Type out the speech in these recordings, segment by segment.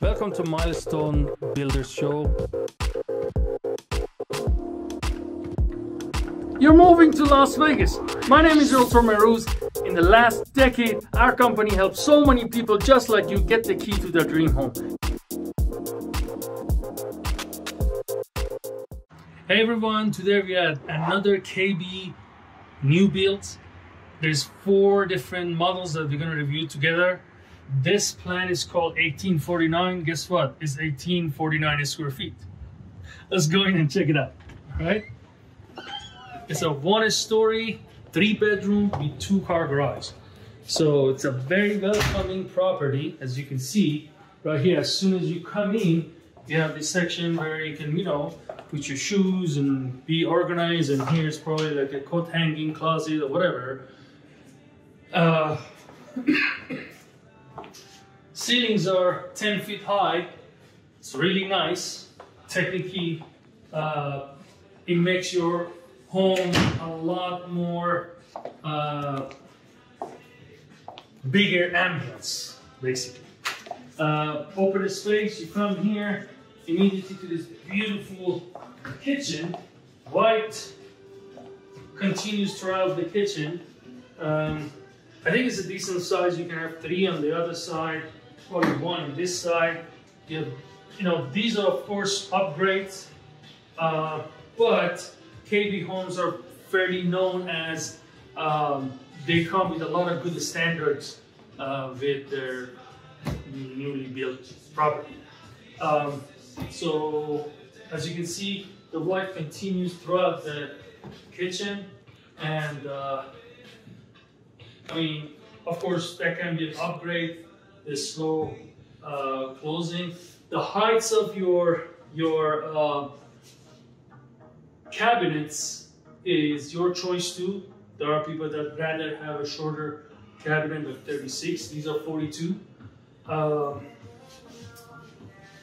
Welcome to Milestone Builders Show. You're moving to Las Vegas. My name is Mehrooz. In the last decade, our company helped so many people just like you get the key to their dream home. Hey everyone, today we had another KB new builds. There's 4 different models that we're going to review together. This plan is called 1849. Guess what? It's 1849 square feet. Let's go in and check it out. All right. It's a 1-story, 3-bedroom with 2-car garage. So it's a very welcoming property, as you can see right here. As soon as you come in, you have this section where you can, put your shoes and be organized. And here's probably like a coat hanging closet or whatever. Ceilings are 10 feet high. It's really nice. Technically, it makes your home a lot more bigger ambience, basically. Open space, you come here immediately to this beautiful kitchen. White continues throughout the kitchen. I think it's a decent size. You can have 3 on the other side. Probably 1 on this side. These are of course upgrades, but KB Homes are fairly known as they come with a lot of good standards with their newly built property. So as you can see, the white continues throughout the kitchen, and of course that can be an upgrade. The slow closing, the heights of your cabinets is your choice too. There are people that rather have a shorter cabinet of 36. These are 42.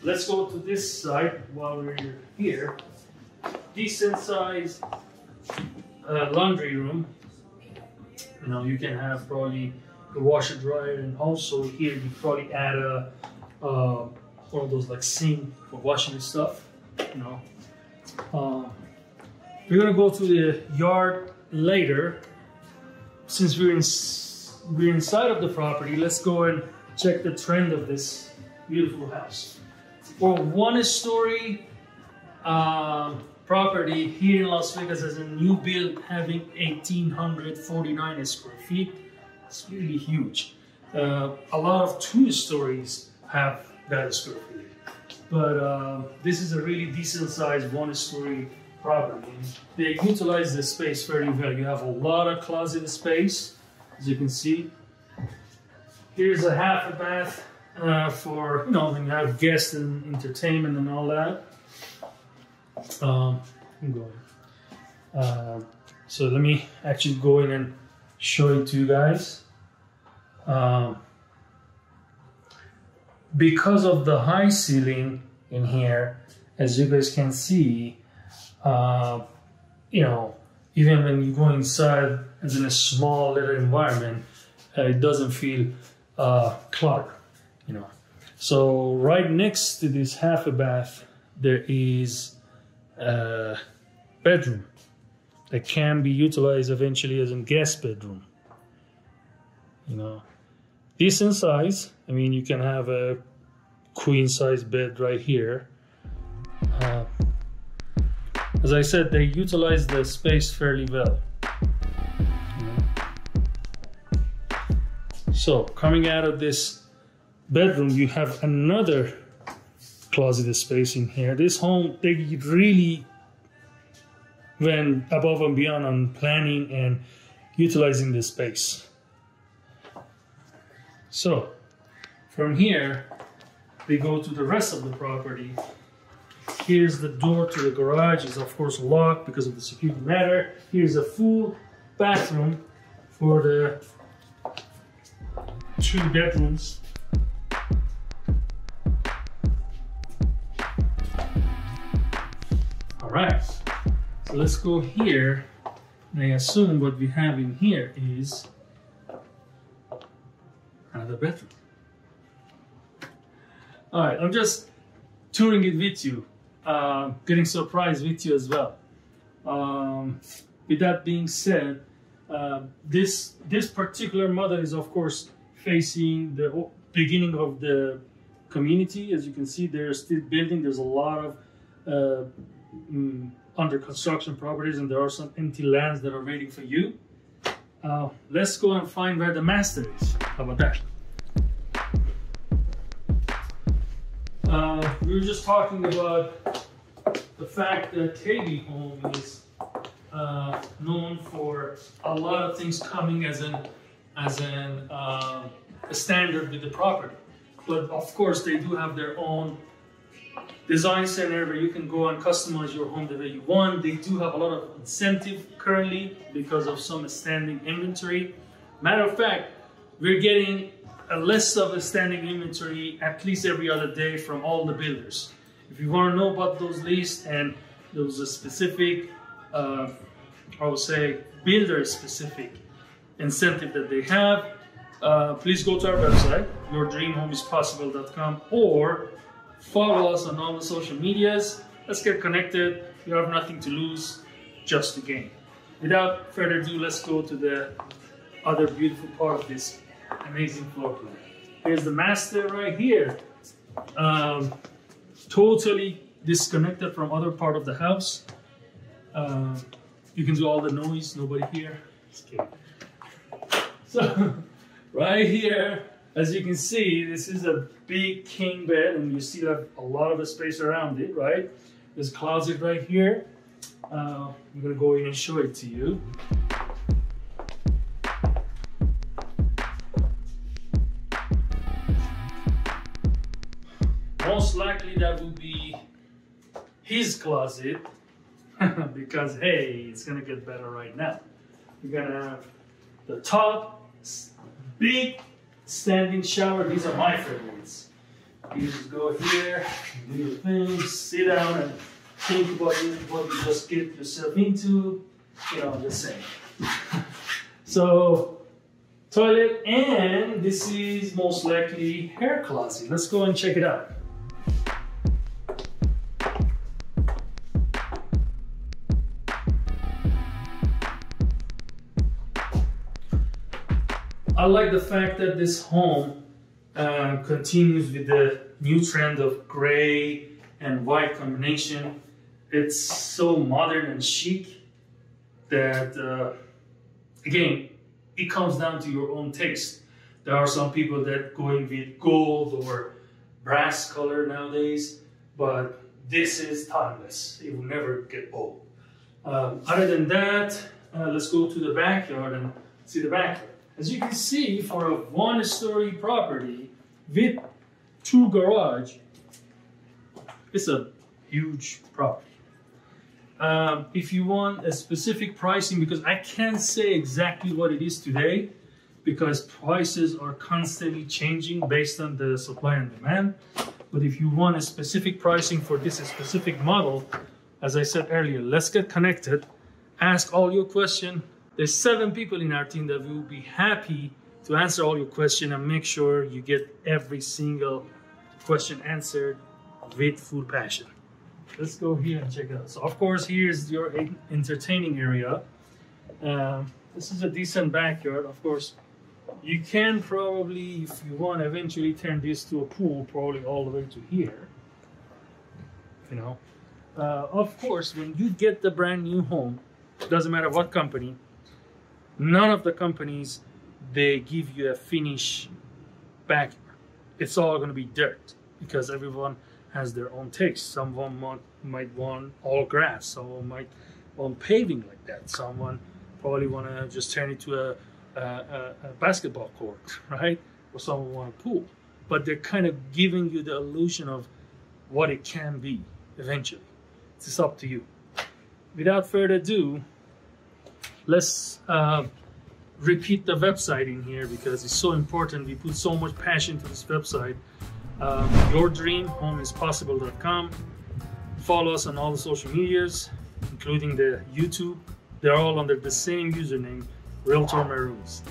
Let's go to this side while we're here. Decent size laundry room. You can have probably the washer dryer, and also here you probably add a one of those like sink for washing the stuff. We're gonna go to the yard later. Since we're inside of the property, let's go and check the trend of this beautiful house. For 1-story property here in Las Vegas, as a new build having 1849 square feet. It's really huge. A lot of 2-stories have that square feet, but this is a really decent size 1-story property. They utilize the space very well. You have a lot of closet space, as you can see. Here's a half a bath for when you have guests and entertainment and all that. I'm going. So let me actually go in and show it to you guys. Because of the high ceiling in here, as you guys can see, even when you go inside as in a small little environment, it doesn't feel cluttered, So right next to this half a bath, there is a bedroom that can be utilized eventually as a guest bedroom. Decent size. You can have a queen size bed right here. As I said, they utilize the space fairly well. So coming out of this bedroom, you have another closet space in here. This home, they really went above and beyond on planning and utilizing the space. So from here, we go to the rest of the property. Here's the door to the garage. It's of course locked because of the security matter. Here's a full bathroom for the 2 bedrooms. All right. So let's go here, and I assume what we have in here is another bedroom. All right, I'm just touring it with you, getting surprised with you as well. With that being said, this particular model is of course facing the beginning of the community. As you can see, they're still building. There's a lot of under construction properties, and there are some empty lands that are waiting for you. Let's go and find where the master is. How about that? We were just talking about the fact that KB Home is known for a lot of things coming as a standard with the property. But of course, they do have their own design center where you can go and customize your home the way you want. They do have a lot of incentive currently because of some standing inventory. Matter of fact, we're getting a list of the standing inventory at least every other day from all the builders. If you want to know about those lists and those specific, I would say builder-specific incentive that they have, please go to our website, YourDreamHomeIsPossible.com, or follow us on all the social medias. Let's get connected. You have nothing to lose, just to gain. Without further ado, let's go to the other beautiful part of this amazing floor plan. Here's the master right here. Totally disconnected from other part of the house. You can do all the noise, nobody here. Just kidding. So, right here, as you can see, this is a big king bed, and you still have a lot of space around it, right? There's a closet right here. I'm gonna go in and show it to you. Most likely that will be his closet because, hey, it's gonna get better right now. You're gonna have the top, big standing shower. These are my favorites. You just go here, do your thing, sit down and think about what you just get yourself into, you know, just saying. So, toilet, and this is most likely her closet. Let's go and check it out. I like the fact that this home continues with the new trend of gray and white combination. It's so modern and chic that, again, it comes down to your own taste. There are some people that go in with gold or brass color nowadays, but this is timeless. It will never get old. Other than that, let's go to the backyard and see the backyard. As you can see, for a one-story property with two garage, it's a huge property. If you want a specific pricing, because I can't say exactly what it is today, because prices are constantly changing based on the supply and demand. But if you want a specific pricing for this specific model, as I said earlier, let's get connected, ask all your questions. There's 7 people in our team that will be happy to answer all your questions and make sure you get every single question answered with full passion. Let's go here and check it out. So of course, here's your entertaining area. This is a decent backyard. Of course, you can probably, if you want, eventually turn this to a pool, probably all the way to here, you know. Of course, when you get the brand new home, it doesn't matter what company, none of the companies, they give you a finish backyard. It's all going to be dirt because everyone has their own taste. Someone might want all grass. Someone might want paving like that. Someone probably want to just turn it to a basketball court, right? Or someone want a pool. But they're kind of giving you the illusion of what it can be eventually. It's up to you. Without further ado, let's repeat the website in here because it's so important. We put so much passion to this website. YourDreamHomeIsPossible.com. Follow us on all the social medias, including the YouTube. They're all under the same username, Realtor Mehrooz.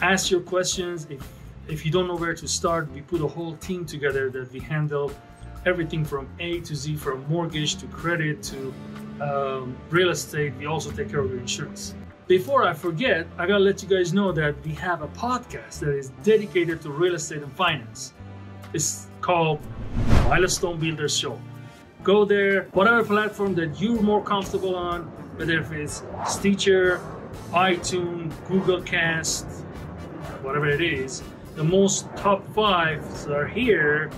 Ask your questions. If If you don't know where to start, we put a whole team together that we handle everything from A to Z, from mortgage to credit to real estate. We also take care of your insurance. Before I forget, I gotta let you guys know that we have a podcast that is dedicated to real estate and finance. It's called Milestone Builders Show. Go there, whatever platform that you're more comfortable on, whether if it's Stitcher, iTunes, Google Cast, whatever it is, the most top 5 are here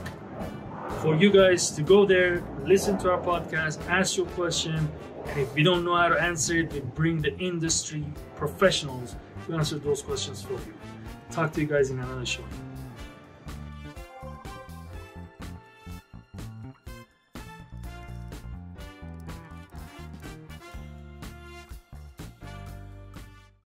for you guys to go there, listen to our podcast, ask your question, and if we don't know how to answer it, we bring the industry professionals to answer those questions for you. Talk to you guys in another show.